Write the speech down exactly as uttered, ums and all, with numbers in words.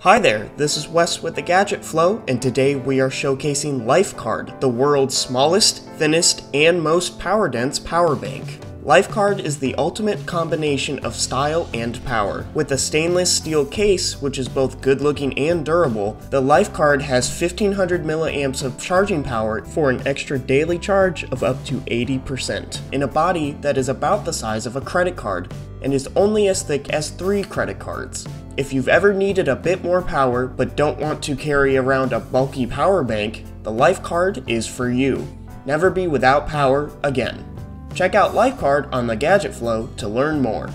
Hi there, this is Wes with the Gadget Flow, and today we are showcasing LifeCard, the world's smallest, thinnest, and most power-dense power bank. LifeCard is the ultimate combination of style and power. With a stainless steel case, which is both good-looking and durable, the LifeCard has fifteen hundred milliamps of charging power for an extra daily charge of up to eighty percent, in a body that is about the size of a credit card, and is only as thick as three credit cards. If you've ever needed a bit more power, but don't want to carry around a bulky power bank, the LifeCard is for you. Never be without power again. Check out LifeCard on the Gadget Flow to learn more.